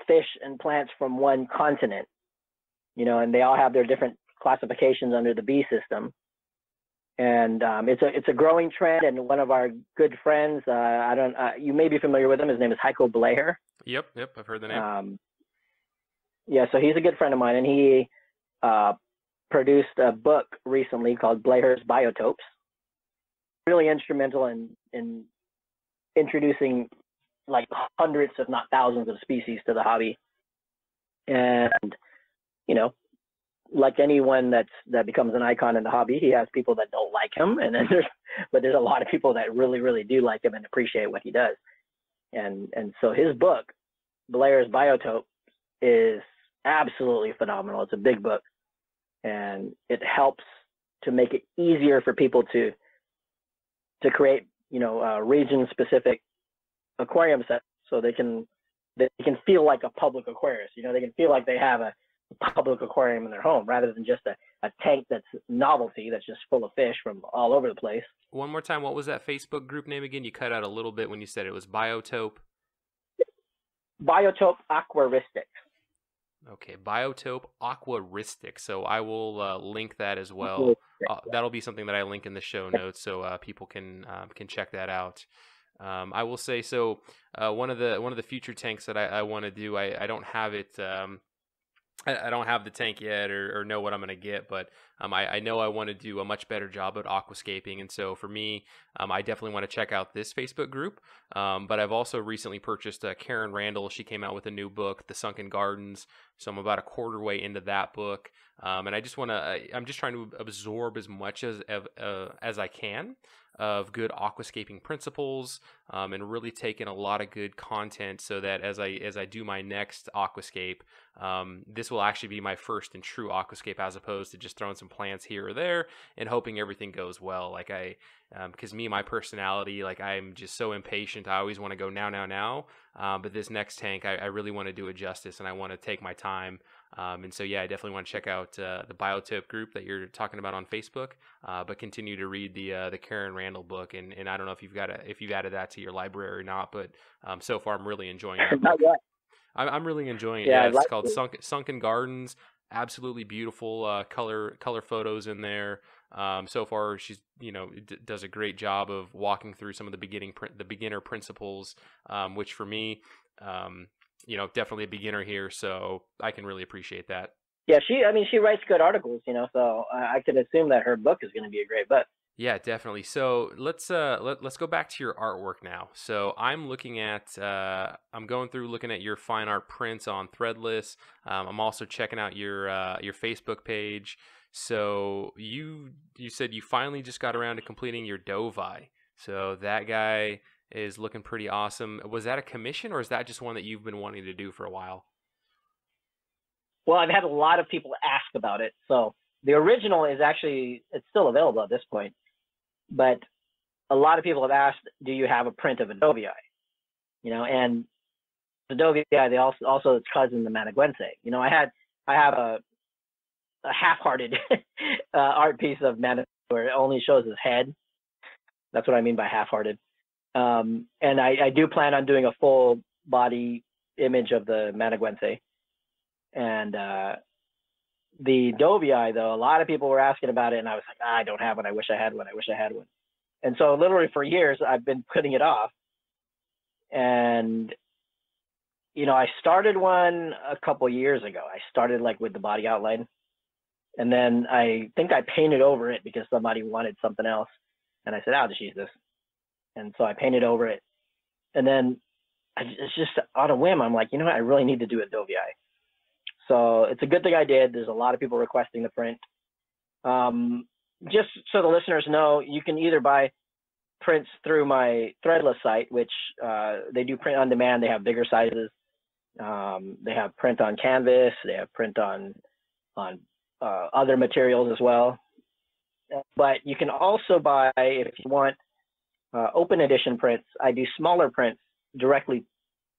fish and plants from one continent, you know, and they all have their different classifications under the B system. And it's a growing trend. And one of our good friends, you may be familiar with him. His name is Heiko Bleher. Yep, I've heard the name. Yeah, so he's a good friend of mine, and he produced a book recently called Bleher's Biotopes. Really instrumental in introducing like hundreds, if not thousands, of species to the hobby. And you know, like anyone that becomes an icon in the hobby, he has people that don't like him, and then there's a lot of people that really, really do like him and appreciate what he does. And so his book, Bleher's Biotopes, is absolutely phenomenal. It's a big book, and it helps to make it easier for people to create, you know, region-specific aquarium sets, so they can feel like a public aquarium. You know, they can feel like they have a public aquarium in their home rather than just a tank that's novelty, that's just full of fish from all over the place. One more time, what was that Facebook group name again? You cut out a little bit when you said it was Biotope. Biotope Aquaristics. Okay, Biotope Aquaristic. So I will link that as well. That'll be something that I link in the show notes, so people can check that out. I will say, so one of the future tanks that I want to do, I don't have it. I don't have the tank yet, or know what I'm going to get, but I know I want to do a much better job at aquascaping. And so for me, I definitely want to check out this Facebook group. But I've also recently purchased Karen Randall. She came out with a new book, The Sunken Gardens. So I'm about a quarter way into that book. And I'm just trying to absorb as much as I can of good aquascaping principles, and really take in a lot of good content, so that as I do my next aquascape, this will actually be my first and true aquascape, as opposed to just throwing some plants here or there and hoping everything goes well. Like because me, my personality, like I'm just so impatient. I always want to go now. But this next tank, I really want to do it justice, and I want to take my time. And so, yeah, I definitely want to check out the Biotope group that you're talking about on Facebook, but continue to read the Karen Randall book. And I don't know if you've added that to your library or not, but so far I'm really enjoying it. I'm really enjoying it. Yeah, it's called Sunken Gardens. Absolutely beautiful color photos in there. So far, she's, you know, does a great job of walking through some of the beginner principles, which for me, you know, definitely a beginner here, so I can really appreciate that. Yeah, she writes good articles, you know, so I can assume that her book is going to be a great book. Yeah, definitely. So let's go back to your artwork now. So I'm looking at looking at your fine art prints on Threadless. I'm also checking out your Facebook page. So you said you finally just got around to completing your Dovii. So that guy is looking pretty awesome. Was that a commission, or is that just one that you've been wanting to do for a while? Well, I've had a lot of people ask about it. So the original is actually, it's still available at this point, but a lot of people have asked, do you have a print of a Dovii? You know, and the Dovii, they also its cousin, the Managüense. You know, I have a half-hearted art piece of Managüense where it only shows his head. That's what I mean by half-hearted. And I do plan on doing a full body image of the Managüense. And the Dovii, though, a lot of people were asking about it, and I was like, I don't have one. I wish I had one. I wish I had one. And so literally for years, I've been putting it off. And, you know, I started one a couple years ago. I started like with the body outline. And then I think I painted over it because somebody wanted something else. And I said, I'll just use this. And so I painted over it. And then it's just on a whim, I'm like, you know what? I really need to do a Dovii. So it's a good thing I did. There's a lot of people requesting the print. Just so the listeners know, you can either buy prints through my Threadless site, which they do print on demand. They have bigger sizes. They have print on canvas. They have print on other materials as well. But you can also buy, if you want, open edition prints. I do smaller prints directly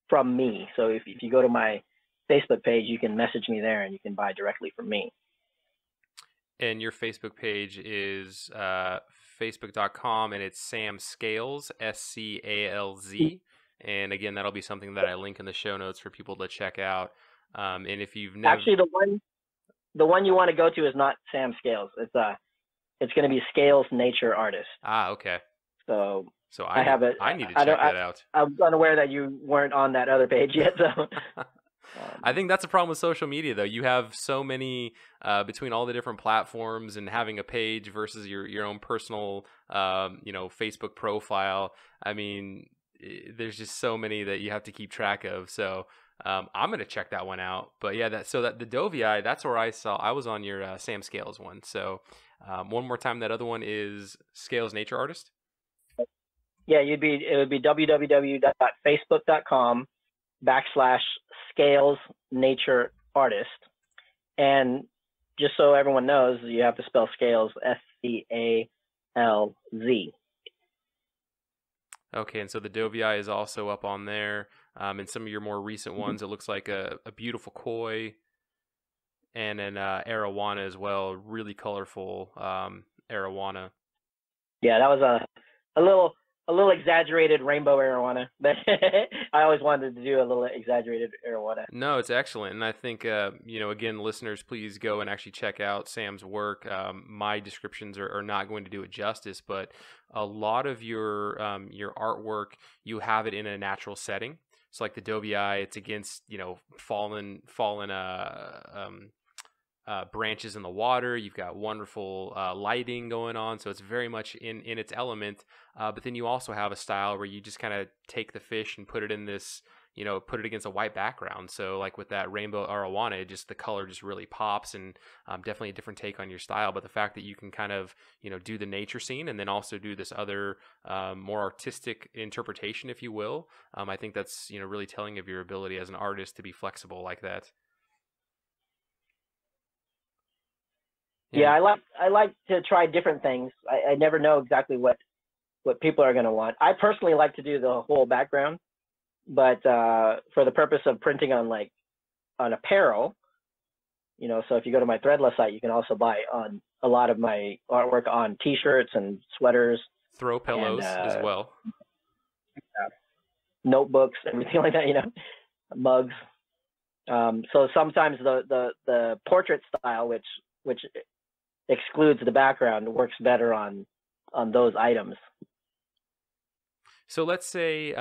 from me. So if you go to my Facebook page, you can message me there and you can buy directly from me. And your Facebook page is facebook.com, and it's Sam Scalz, S-C-A-L-Z. And again, that'll be something that I link in the show notes for people to check out. And if you've never... Actually, the one you want to go to is not Sam Scalz. It's going to be ScalzNatureArtist. Ah, okay. So I need to check that out. I'm unaware that you weren't on that other page yet, so... I think that's a problem with social media, though. You have so many between all the different platforms, and having a page versus your own personal, Facebook profile. I mean, there's just so many that you have to keep track of. So I'm gonna check that one out. But yeah, that the Dovii, that's where I was on your Sam Scalz one. So one more time, that other one is ScalzNatureArtist. Yeah, it would be www.facebook.com/ScalzNatureArtist. And just so everyone knows, you have to spell Scalz S-C-A-L-Z. Okay, and so the Dovii is also up on there. And some of your more recent ones, it looks like a beautiful koi and an arowana as well, really colorful arowana. Yeah, that was a little exaggerated rainbow arowana, but I always wanted to do a little exaggerated arowana. No, it's excellent. And I think, again, listeners, please go and actually check out Sam's work. My descriptions are not going to do it justice, but a lot of your artwork, you have it in a natural setting. It's like the Dovii, it's against, fallen branches in the water. You've got wonderful lighting going on, so it's very much in its element. But then you also have a style where you just kind of take the fish and put it in this, put it against a white background. So like with that rainbow arowana, just the color just really pops, and definitely a different take on your style. But the fact that you can kind of, do the nature scene and then also do this other more artistic interpretation, if you will, I think that's, really telling of your ability as an artist to be flexible like that. Yeah, I like to try different things. I never know exactly what people are going to want. I personally like to do the whole background, but for the purpose of printing on apparel, so if you go to my Threadless site, you can also buy on a lot of my artwork on T-shirts and sweaters. Throw pillows and, as well. Notebooks, everything like that, mugs. So sometimes the portrait style, which excludes the background, works better on those items. So let's say,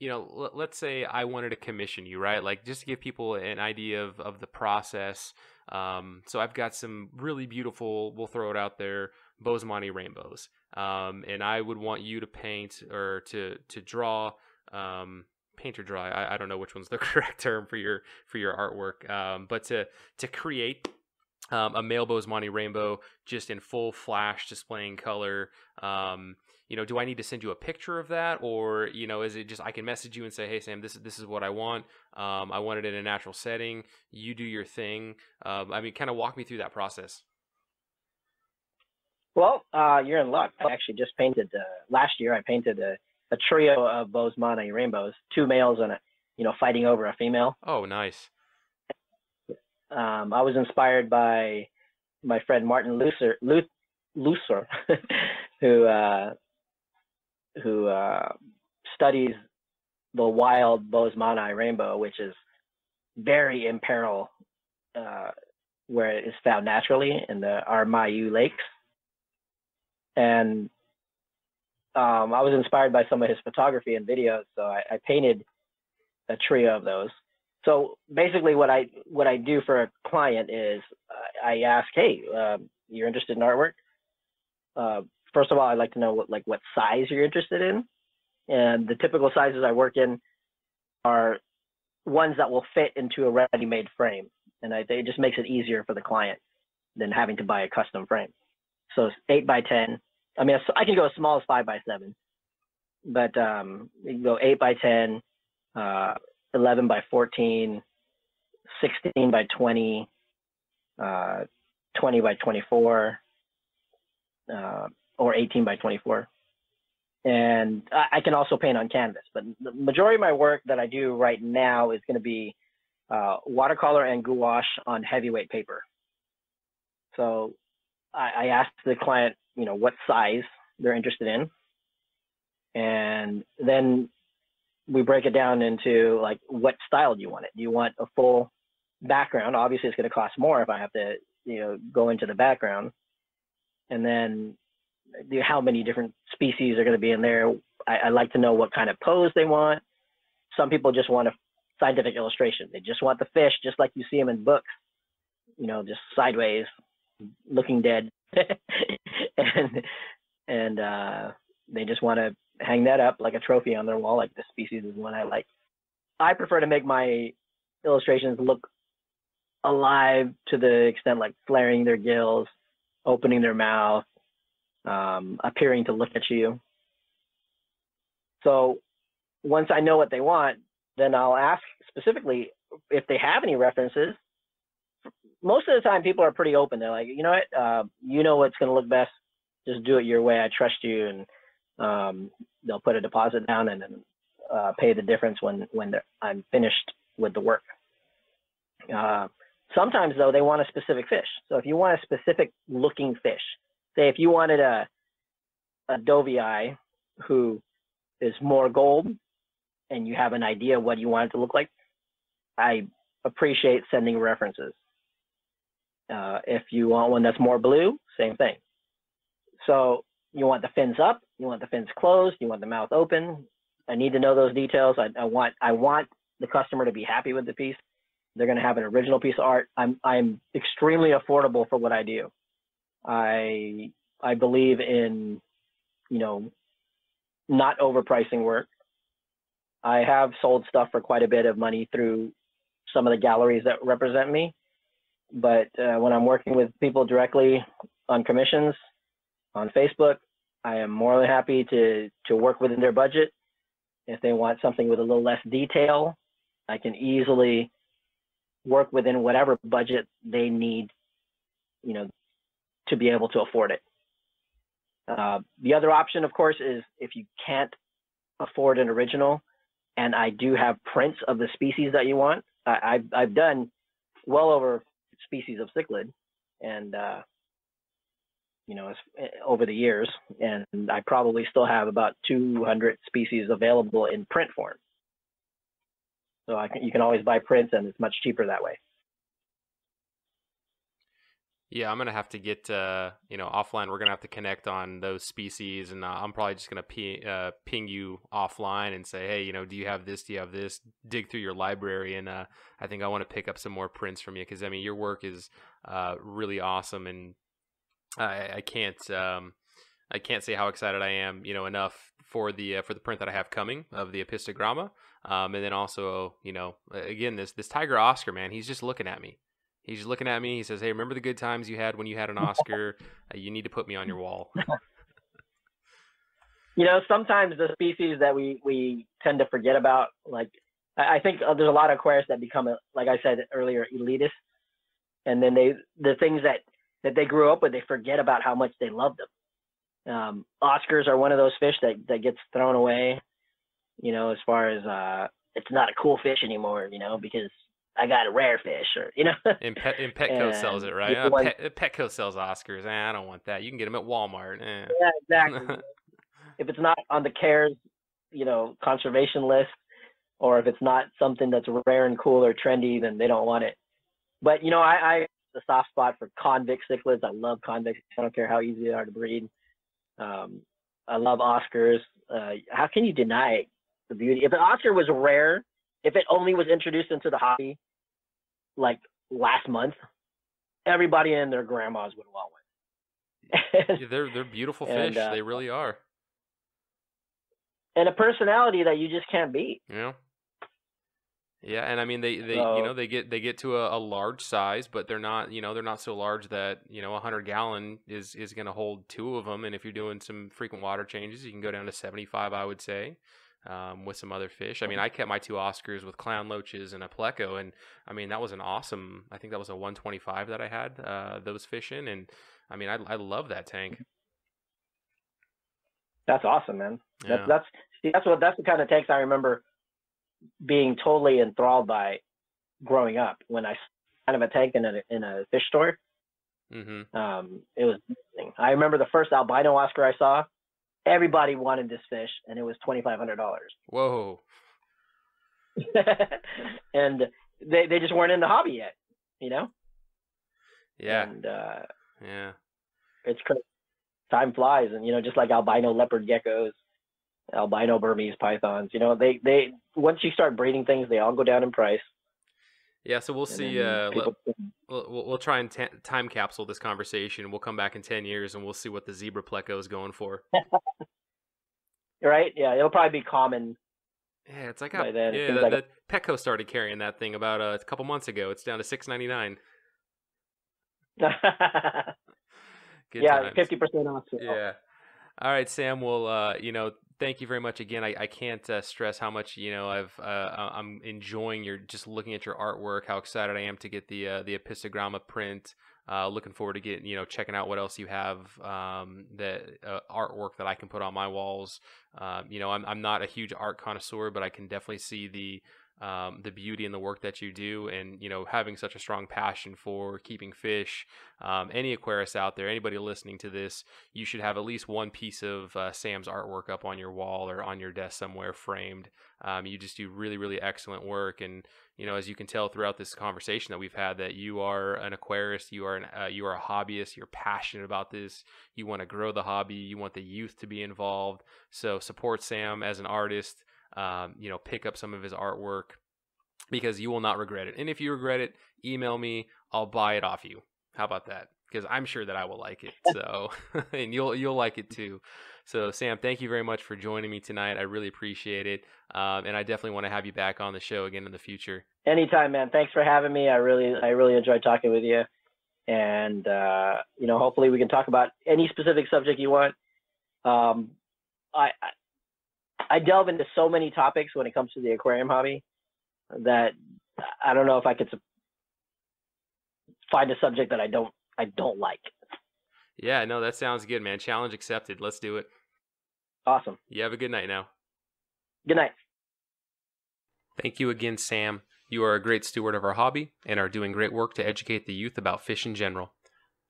let's say I wanted to commission you, right? Like, just to give people an idea of the process. So I've got some really beautiful, we'll throw it out there, Boesemani rainbows. And I would want you to paint or to draw, paint or draw. I don't know which one's the correct term for your artwork. But to create a male Boesemani rainbow just in full flash displaying color. You know, do I need to send you a picture of that, or, you know, is it just, I can message you and say, hey Sam, this is what I want. I want it in a natural setting. You do your thing. I mean, kind of walk me through that process. Well, you're in luck. I actually just painted, last year I painted a trio of Boesemani rainbows, two males and a, you know, fighting over a female. Oh, nice. I was inspired by my friend Martin Luther, who studies the wild Boesemani rainbow, which is very in peril where it is found naturally in the Aramayu Lakes. And I was inspired by some of his photography and videos, so I painted a trio of those. So basically what I do for a client is I ask, hey, you're interested in artwork? First of all, I'd like to know what size you're interested in. And the typical sizes I work in are ones that will fit into a ready-made frame. And it just makes it easier for the client than having to buy a custom frame. So 8 by 10. I mean, I can go as small as 5 by 7, but you can go 8 by 10, 11 by 14, 16 by 20, 20 by 24, or 18 by 24. And I can also paint on canvas, but the majority of my work that I do right now is going to be watercolor and gouache on heavyweight paper. So I ask the client, you know, what size they're interested in. And then we break it down into like, what style do you want it? Do you want a full background? Obviously it's going to cost more if I have to, you know, go into the background. And then how many different species are going to be in there. I like to know what kind of pose they want. Some people just want a scientific illustration. They just want the fish, just like you see them in books, you know, just sideways, looking dead. and they just want to hang that up like a trophy on their wall, like the species is one I like. I prefer to make my illustrations look alive to the extent, like flaring their gills, opening their mouth, appearing to look at you. So once I know what they want, then I'll ask specifically if they have any references. Most of the time people are pretty open. They're like, you know what, you know what's going to look best. Just do it your way. I trust you. And they'll put a deposit down and then pay the difference when I'm finished with the work. Sometimes though, they want a specific fish. So if you want a specific looking fish, say if you wanted a Dovii who is more gold and you have an idea what you want it to look like, I appreciate sending references. If you want one that's more blue, same thing. So you want the fins up, you want the fins closed, you want the mouth open. I need to know those details. I want the customer to be happy with the piece. They're going to have an original piece of art. I'm extremely affordable for what I do. I believe in, you know, not overpricing work. I have sold stuff for quite a bit of money through some of the galleries that represent me. But when I'm working with people directly on commissions, on Facebook, I am more than happy to work within their budget. If they want something with a little less detail, I can easily work within whatever budget they need, you know, to be able to afford it. The other option, of course, is if you can't afford an original, and I do have prints of the species that you want. I've done well over species of cichlid, and you know, over the years, and I probably still have about 200 species available in print form. So you can always buy prints, and it's much cheaper that way. Yeah, I'm gonna have to get you know, offline. We're gonna have to connect on those species, and I'm probably just gonna ping you offline and say, hey, you know, do you have this? Do you have this? Dig through your library, and I think I want to pick up some more prints from you, because I mean, your work is really awesome, and I can't say how excited I am, you know, enough for the print that I have coming of the Apistogramma, and then also, you know, again, this Tiger Oscar, man, he's just looking at me. He's just looking at me. He says, "Hey, remember the good times you had when you had an Oscar? You need to put me on your wall." You know, sometimes the species that we tend to forget about, like, I think there's a lot of aquarists that become, like I said earlier, elitist, and then the things that they grew up with, they forget about how much they love them. Oscars are one of those fish that gets thrown away, you know, as far as it's not a cool fish anymore, you know, because I got a rare fish, or, you know. And Petco sells it, right? Petco sells Oscars. Eh, I don't want that. You can get them at Walmart. Eh. Yeah, exactly. If it's not on the CARES, you know, conservation list, or if it's not something that's rare and cool or trendy, then they don't want it. But, you know, I the soft spot for convict cichlids. I love convicts. I don't care how easy they are to breed. I love Oscars. How can you deny the beauty? If an Oscar was rare, if it only was introduced into the hobby like last month, everybody and their grandmas would want one. Yeah, they're beautiful fish. They really are. And a personality that you just can't beat. Yeah. Yeah, and I mean they you know, they get to a large size, but they're not, you know, they're not so large that, you know, 100-gallon is going to hold two of them. And if you're doing some frequent water changes, you can go down to 75, I would say. With some other fish. I mean, I kept my two Oscars with clown loaches and a pleco, and I mean, that was an awesome, I think that was a 125 that I had those fish in, and I mean, I love that tank. That's awesome, man. Yeah. That's the kind of tanks I remember being totally enthralled by growing up, when I kind of a tank in a fish store. Mm-hmm. It was amazing. I remember the first albino Oscar I saw. Everybody wanted this fish, and it was $2,500. Whoa. And they just weren't in the hobby yet, you know? Yeah. And, yeah. It's crazy. Time flies, and, you know, just like albino leopard geckos, albino Burmese pythons, you know, they once you start breeding things, they all go down in price. Yeah, so we'll see. We'll try and time capsule this conversation. We'll come back in 10 years and we'll see what the zebra pleco is going for. Right? Yeah, it'll probably be common. Yeah, it's like Petco started carrying that thing about a couple months ago. It's down to $6.99. Yeah, 50% off. Yeah. All right, Sam. Well, you know, thank you very much again. I can't stress how much, you know, I'm enjoying just looking at your artwork, how excited I am to get the Apistogramma print. Looking forward to getting, you know, checking out what else you have, the artwork that I can put on my walls. You know, I'm not a huge art connoisseur, but I can definitely see the beauty and the work that you do, and, you know, having such a strong passion for keeping fish. Any aquarist out there, anybody listening to this, you should have at least one piece of Sam's artwork up on your wall or on your desk somewhere framed. You just do really, really excellent work. And, you know, as you can tell throughout this conversation that we've had, that you are an aquarist, you are a hobbyist, you're passionate about this, you want to grow the hobby, you want the youth to be involved. So support Sam as an artist. You know, pick up some of his artwork, because you will not regret it. And if you regret it, email me, I'll buy it off you. How about that? Because I'm sure that I will like it. So, and you'll like it too. So Sam, thank you very much for joining me tonight. I really appreciate it. And I definitely want to have you back on the show again in the future. Anytime, man. Thanks for having me. I really enjoyed talking with you, and, you know, hopefully we can talk about any specific subject you want. I delve into so many topics when it comes to the aquarium hobby that I don't know if I could find a subject that I don't like. Yeah, no, that sounds good, man. Challenge accepted. Let's do it. Awesome. You have a good night now. Good night. Thank you again, Sam. You are a great steward of our hobby and are doing great work to educate the youth about fish in general.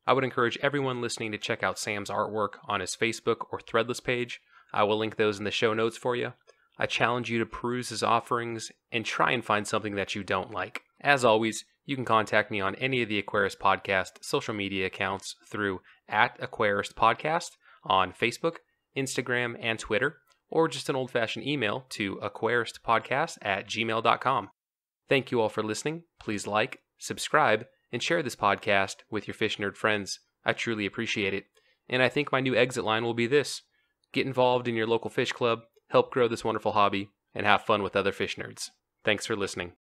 I would encourage everyone listening to check out Sam's artwork on his Facebook or Threadless page. I will link those in the show notes for you. I challenge you to peruse his offerings and try and find something that you don't like. As always, you can contact me on any of the Aquarist Podcast social media accounts through @AquaristPodcast on Facebook, Instagram, and Twitter, or just an old-fashioned email to aquaristpodcast@gmail.com. Thank you all for listening. Please like, subscribe, and share this podcast with your fish nerd friends. I truly appreciate it. And I think my new exit line will be this: get involved in your local fish club, help grow this wonderful hobby, and have fun with other fish nerds. Thanks for listening.